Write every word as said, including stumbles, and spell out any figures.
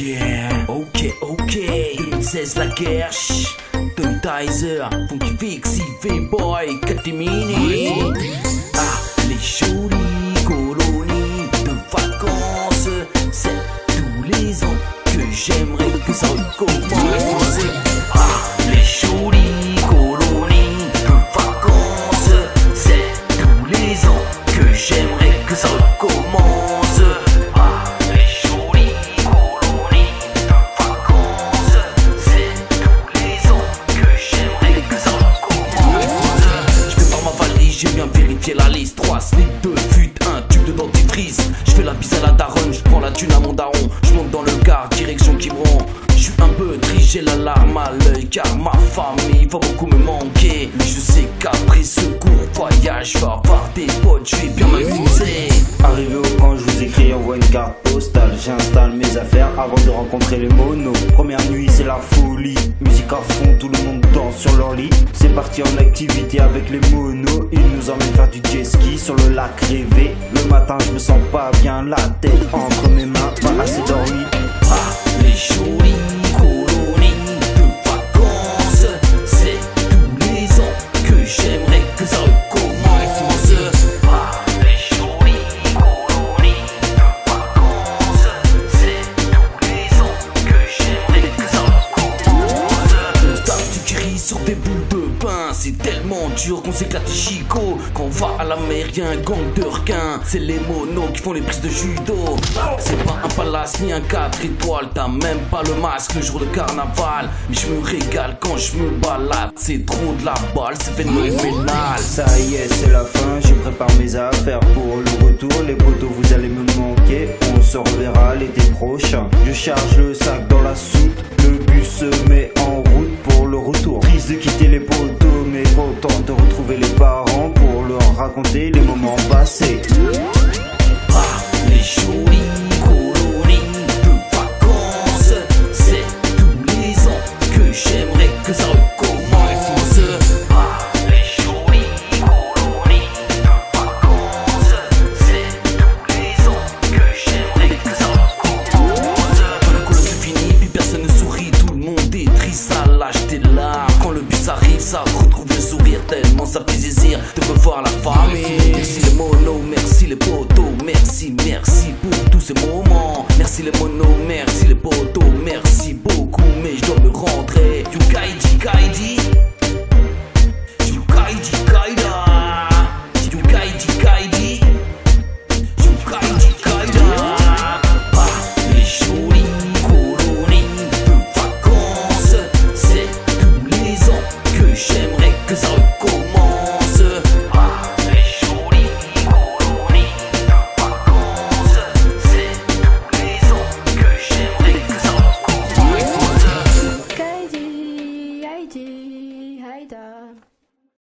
yeah. Ok, ok, c'est la guerre. Tonitizer, Funky Fixi, V-Boy, Katimini. Ah, les jolies colonies de vacances, c'est tous les ans que j'aimerais que ça recommence. Ah, les jolies colonies de vacances, c'est tous les ans que j'aimerais que ça recommence. La liste, trois slips, deux fuites, un tube de dentifrice. Je fais la bise à la daronne, je prends la thune à mon daron. Je monte dans le car, direction Quiberon. Je suis un peu triste, j'ai la larme à l'œil, car ma famille va beaucoup me manquer. Mais je sais qu'après ce court voyage, je vais avoir des potes, je vais bien m'amuser. Arrivé au camp, je vous écris, envoie une carte postale. J'installe mes affaires avant de rencontrer les monos. Première nuit, c'est la folie. Musique à fond, tout le monde danse sur leur lit. C'est parti en activité avec les monos. Ils nous emmènent faire du jet ski sur le lac rêvé. Le matin, je me sens pas bien, la tête entre mes mains, pas assez dormi. Ah, les jolies colonies de vacances, c'est tous les ans que j'aimerais que ça recommence. Ah, les jolies colonies de vacances, c'est tous les ans que j'aimerais que ça recommence. On tape du gris sur des boules de pain, c'est tellement dur qu'on s'éclate les chicots. Quand on va à la mer, y'a un gang de requins, c'est les monos qui font les prises de judo. C'est pas un palace ni un quatre étoiles, t'as même pas le masque le jour de carnaval. Mais je me régale quand je me balade, c'est trop de la balle, c'est phénoménal. Ça y est, c'est la fin, je prépare mes affaires pour le retour. Les potos, vous allez me manquer, on se reverra l'été prochain. Je charge le sac dans la soute, le bus se met en route pour le retour. Triste de quitter les potos, mais content de retrouver les parents pour leur raconter les moments passés. Ah, les jolies colonies de vacances, c'est tous les ans que j'aimerais que ça recommence. Ah, les jolies colonies de vacances, c'est tous les ans que j'aimerais que ça recommence. Quand le colloque est fini, puis personne ne sourit, tout le monde est triste, ça lâche tes larmes. Quand le bus arrive, ça retrouve le sourire, tellement ça fait plaisir de revoir la famille. Merci les monos, merci les potos, merci, merci pour tous ces moments. Merci les monos, merci les potos, merci beaucoup, mais je dois me rentrer. You guide, you guide.